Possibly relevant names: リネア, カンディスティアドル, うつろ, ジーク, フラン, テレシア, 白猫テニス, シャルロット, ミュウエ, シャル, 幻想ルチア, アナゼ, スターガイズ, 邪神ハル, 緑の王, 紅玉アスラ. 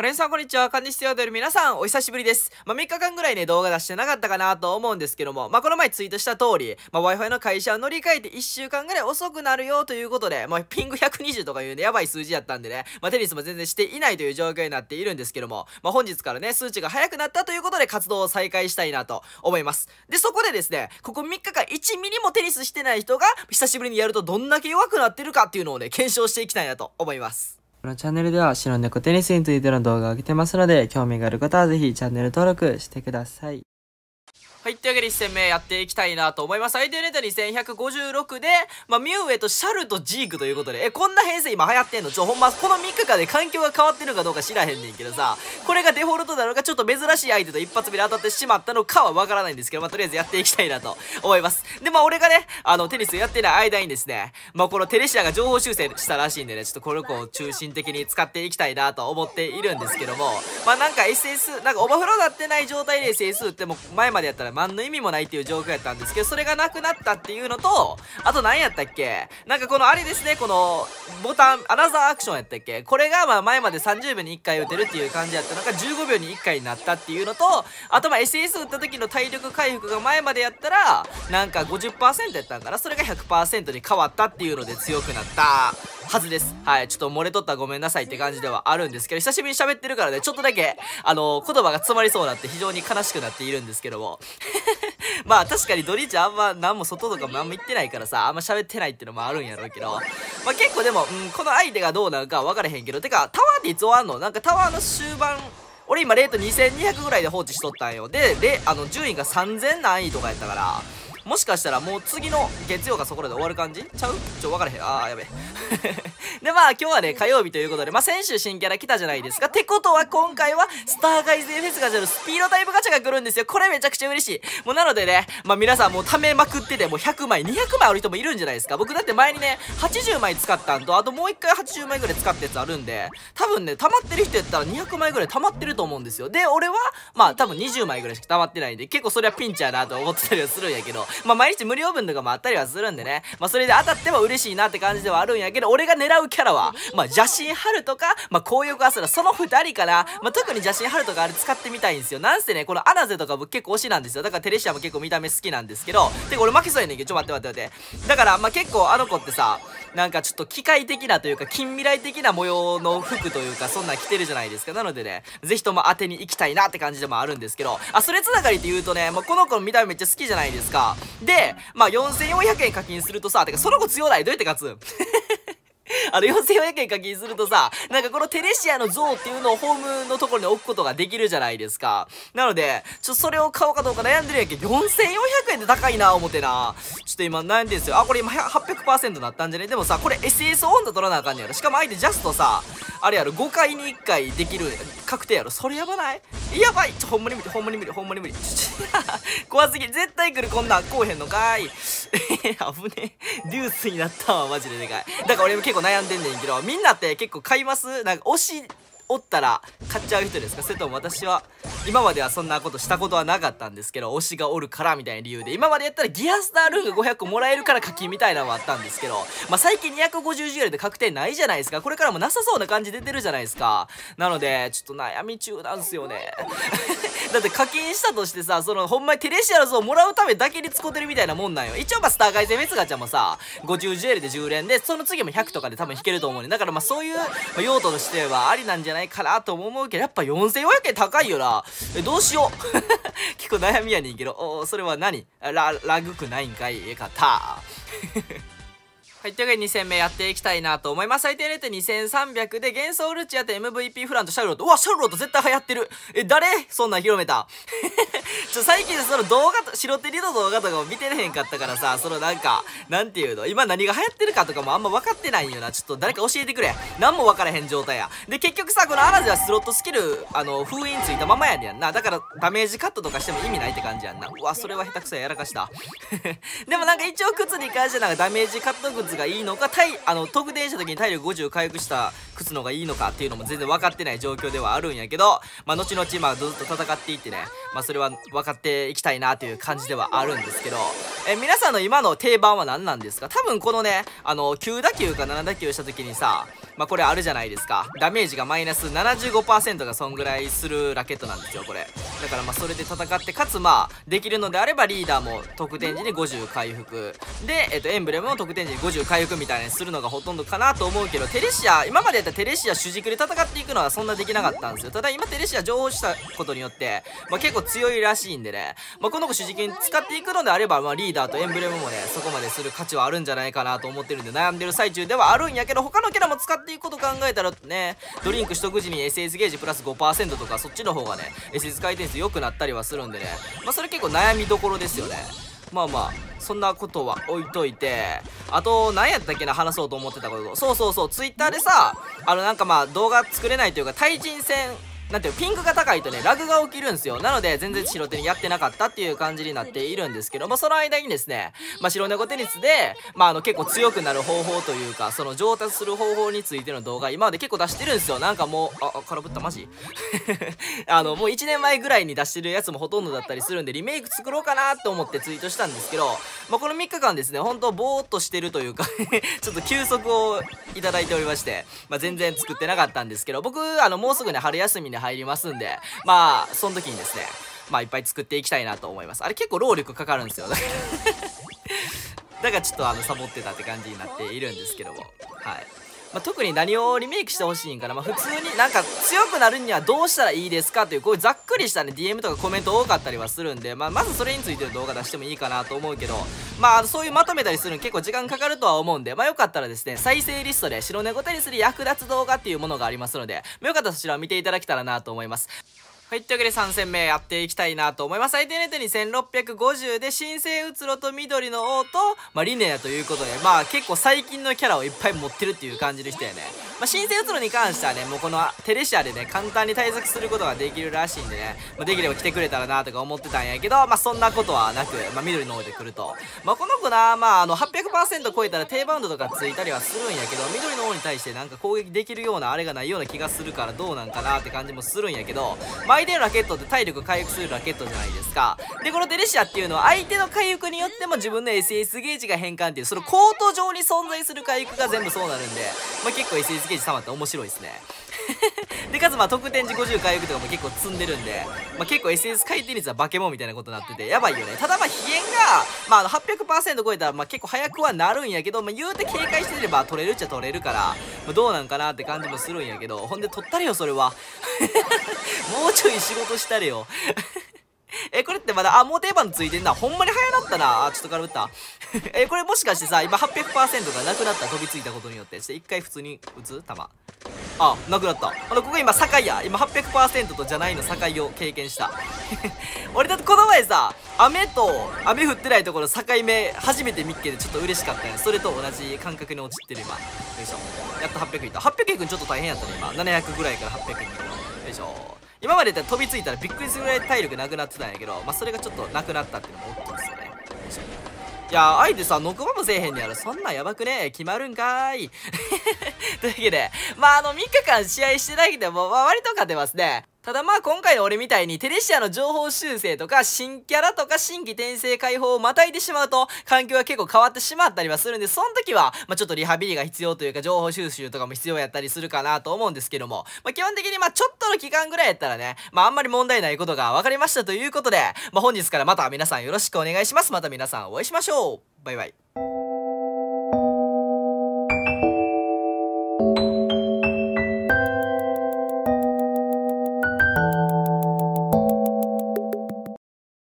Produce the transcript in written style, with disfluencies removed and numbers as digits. カレンさんこんにちは。カンディスティアドル皆さんお久しぶりです。まあ、3日間ぐらいね、動画出してなかったかなと思うんですけども、まあ、この前ツイートした通り、まあ、Wi-Fi の会社を乗り換えて1週間ぐらい遅くなるよということで、まあ、ピング120とかいうね、やばい数字やったんでね、まあ、テニスも全然していないという状況になっているんですけども、まあ、本日からね、数値が早くなったということで活動を再開したいなと思います。で、そこでですね、ここ3日間1ミリもテニスしてない人が久しぶりにやるとどんだけ弱くなってるかっていうのをね、検証していきたいなと思います。このチャンネルでは白猫テニスについての動画を上げてますので、興味がある方はぜひチャンネル登録してください。はい、というわけで1戦目やっていきたいなと思います。相手ネタ2156で、まあ、ミュウエとシャルとジークということで、こんな編成今流行ってんの？ほんま、この3日間で環境が変わってるのかどうか知らへんねんけどさ、これがデフォルトなのか、ちょっと珍しい相手と一発目で当たってしまったのかはわからないんですけど、まあ、とりあえずやっていきたいなと思います。で、まあ、俺がね、テニスやってない間にですね、まあ、このテレシアが情報修正したらしいんでね、ちょっとこの子を中心的に使っていきたいなと思っているんですけども、まあ、なんか SS、なんかオバフローなってない状態で SS ってもう前までやったら何の意味もないっていう状況やったんですけど、それがなくなったっていうのと、あと何やったっけ、なんかこのあれですね、このボタンアナザーアクションやったっけ、これがまあ前まで30秒に1回打てるっていう感じやったのが15秒に1回になったっていうのと、あとまあ SS 打った時の体力回復が前までやったらなんか 50% やったんかな、それが 100% に変わったっていうので強くなったはずです。はい、ちょっと漏れとったらごめんなさいって感じではあるんですけど、久しぶりに喋ってるからね、ちょっとだけ言葉が詰まりそうになって非常に悲しくなっているんですけどもまあ確かにドリーチあんま何も外とかもあんま行ってないからさ、あんま喋ってないってのもあるんやろうけど、まあ結構でも、この相手がどうなるか分からへんけど、てかタワーっていつ終わんの？なんかタワーの終盤俺今レート2200ぐらいで放置しとったんよ。で順位が3000何位とかやったから、もしかしたらもう次の月曜かそこらで終わる感じちゃう？分からへん。あーやべでまあ今日はね火曜日ということで、まあ先週新キャラ来たじゃないですか。ってことは今回はスターガイズ FS ガチャのスピードタイプガチャが来るんですよ。これめちゃくちゃ嬉しい。もうなのでね、まあ皆さんもう貯めまくってて、もう100枚200枚ある人もいるんじゃないですか。僕だって前にね80枚使ったんと、あともう1回80枚ぐらい使ったやつあるんで、多分ね溜まってる人やったら200枚ぐらい溜まってると思うんですよ。で俺はまあ多分20枚ぐらいしか溜まってないんで、結構それはピンチやなと思ってたりはするんやけど、まあ毎日無料分とかもあったりはするんでね、まあそれで当たっても嬉しいなって感じではあるんやけど、俺が狙うキャラはまあ邪神ハルとか、まあ紅玉アスラ、その2人かな。まあ特に邪神ハルとかあれ使ってみたいんですよ。なんせねこのアナゼとか僕結構推しなんですよ。だからテレシアも結構見た目好きなんですけど、てか俺負けそうやねんけど、ちょ待って待って待って。だからまあ結構あの子ってさ、なんかちょっと機械的なというか近未来的な模様の服というかそんなん着てるじゃないですか。なのでねぜひとも当てに行きたいなって感じでもあるんですけど、あそれつながりって言うとね、まあ、この子の見た目めっちゃ好きじゃないですか。でまあ4400円課金するとさ、てかその子強ない？どうやって勝つ4400円課金するとさ、なんかこのテレシアの像っていうのをホームのところに置くことができるじゃないですか。なので、ちょっとそれを買おうかどうか悩んでるんやけど、4400円って高いな、思ってな。ちょっと今悩んでるんですよ。あ、これ今 800% なったんじゃね？でもさ、これ SS 温度取らなあかんねやろ。しかも相手ジャストさ、あれやろ、5回に1回できる確定やろ。それやばない？やばい！ちょ、ほんまに無理、ほんまに無理、ほんまに無理。怖すぎ。絶対来る、こんなん。こうへんのかい。危ねえ。デュースになったわ、マジででかい。だから俺も結構悩んでんねんけど、みんなって結構買います？なんか推しおったら買っちゃう人ですか？それとも私は今まではそんなことしたことはなかったんですけど、推しがおるからみたいな理由で、今までやったらギアスタールーが500個もらえるから課金みたいなのはあったんですけど、まあ最近250ぐらいで確定ないじゃないですか。これからもなさそうな感じ出てるじゃないですか。なのでちょっと悩み中なんですよねだって課金したとしてさ、そのほんまにテレシアの像をもらうためだけに使ってるみたいなもんなんよ。一応まあスターガイゼフェスガチャもさ50ジュエルで10連で、その次も100とかで多分引けると思うんで、だからまあそういう用途としてはありなんじゃないかなと思うけど、やっぱ4400円高いよな。どうしよう結構悩みやねんけど、それは何？ラグくないんかい？ええかたはい、というわけで2戦目やっていきたいなと思います。最低レート2300で、幻想ルチアと MVP フランとシャルロット。うわ、シャルロット絶対流行ってる。誰そんなん広めた最近その動画と、白手リの動画とかも見てへんかったからさ、そのなんか、なんていうの、今何が流行ってるかとかもあんま分かってないんよな。ちょっと誰か教えてくれ。何も分からへん状態や。で、結局さ、このアラジはスロットスキル、封印ついたままやねんな。だからダメージカットとかしても意味ないって感じやんな。うわ、それは下手くそやらかした。でもなんか一応靴に関してなんかダメージカット靴がいいのか、特定した時に体力50回復した靴の方がいいのかっていうのも全然分かってない状況ではあるんやけど、まあ、後々まあずっと戦っていってね、まあ、それは分かっていきたいなという感じではあるんですけど、皆さんの今の定番は何なんですか？多分このね、9打球か7打球した時にさ、まあ、これあるじゃないですか。ダメージがマイナス 75% がそんぐらいするラケットなんですよ、これ。だからまあそれで戦って、かつまあ、できるのであればリーダーも得点時に50回復。で、エンブレムも得点時に50回復みたいにするのがほとんどかなと思うけど、テレシア、今までやったテレシア主軸で戦っていくのはそんなできなかったんですよ。ただ今テレシア情報したことによって、まあ、結構強いらしいんでね、まあ、この子主軸に使っていくのであれば、まあ、リーダーとエンブレムもね、そこまでする価値はあるんじゃないかなと思ってるんで、悩んでる最中ではあるんやけど、他のキャラも使っていくこと考えたらね、ドリンク取得時に SS ゲージプラス 5% とか、そっちの方がね、SS 回転数良くなったりはするんでね、まあ、それ結構悩みどころですよね。まあまあそんなことは置いといて、あと何やったっけな、話そうと思ってたこと。そう Twitter でさ、なんかまあ動画作れないというか、対人戦なんていう、ピンクが高いとね、ラグが起きるんですよ。なので、全然白手にやってなかったっていう感じになっているんですけど、まあ、その間にですね、まあ、白猫テニスで、まあ、結構強くなる方法というか、その上達する方法についての動画、今まで結構出してるんですよ。なんかもう、空振った、マジもう1年前ぐらいに出してるやつもほとんどだったりするんで、リメイク作ろうかなと思ってツイートしたんですけど、まあ、この3日間ですね、ほんとぼーっとしてるというか、ちょっと休息をいただいておりまして、まあ、全然作ってなかったんですけど、僕、もうすぐね、春休みに入りますんで、まあその時にですね、まあいっぱい作っていきたいなと思います。あれ結構労力かかるんですよだからちょっとサボってたって感じになっているんですけども、はい。まあ、特に何をリメイクしてほしいんかな、まあ、普通になんか強くなるにはどうしたらいいですかという、こういうざっくりしたね DM とかコメント多かったりはするんで、まあ、まずそれについての動画出してもいいかなと思うけど、まあそういうまとめたりするのに結構時間かかるとは思うんで、まあよかったらですね、再生リストで白猫テニスに役立つ動画っていうものがありますので、まあ、よかったらそちらを見ていただけたらなと思います。はい、というわけで3戦目やっていきたいなと思います。相手ネットに1650で、新生うつろと緑の王と、まあ、リネアということで、まあ結構最近のキャラをいっぱい持ってるっていう感じでしたよね。まあ、新生うつろに関してはね、もうこのテレシアでね、簡単に対策することができるらしいんでね、まあ、できれば来てくれたらなとか思ってたんやけど、まあそんなことはなく、まあ、緑の王で来ると、まあ、この子な、まあ800% 超えたら低バウンドとかついたりはするんやけど、緑の王に対してなんか攻撃できるようなあれがないような気がするから、どうなんかなって感じもするんやけど、まあ相手のラケットって体力回復するラケットじゃないですか。で、このテレシアっていうのは相手の回復によっても自分の SS ゲージが変換っていう、そのコート上に存在する回復が全部そうなるんで、まあ、結構 SS ゲージ溜まって面白いですねで、かつまあ得点時50回復とかも結構積んでるんで、まあ、結構 SS 回転率は化け物みたいなことになっててやばいよね。ただまあ飛燕が、まあ、800% 超えたらまあ結構早くはなるんやけど、まあ、言うて警戒してれば取れるっちゃ取れるから、まあ、どうなんかなって感じもするんやけど、ほんで取ったれよそれはもうちょい仕事したれよこれってまだ、もう定番ついてんな。ほんまに早なったな。ちょっと空振ったこれもしかしてさ、今 800% がなくなった、飛びついたことによって。ちょっと一回普通に打つ球、あ、なくなった。ここ今境や、今 800% とじゃないの境を経験した俺だってこの前さ、雨降ってないところ境目初めて見っけでちょっと嬉しかったね。それと同じ感覚に落ちてる今。よいしょ、やっと800いった。800いくんちょっと大変やったね今。700ぐらいから800いくの。よいしょ、今まで飛びついたらびっくりするぐらい体力なくなってたんやけど、まあ、それがちょっとなくなったっていうのも大きいですよね。いやー、相手さ、ノコマもせえへんねやろ。そんなんやばくね、決まるんかーいというわけで、まあ3日間試合してないけども、まあ、割と勝てますね。ただまあ今回の俺みたいにテレシアの情報修正とか新キャラとか新規転生解放をまたいでしまうと環境が結構変わってしまったりはするんで、その時はまあちょっとリハビリが必要というか情報収集とかも必要やったりするかなと思うんですけども、まあ、基本的にまあちょっとの期間ぐらいやったらね、まあ、あんまり問題ないことが分かりましたということで、まあ、本日からまた皆さんよろしくお願いします。また皆さんお会いしましょう。バイバイ。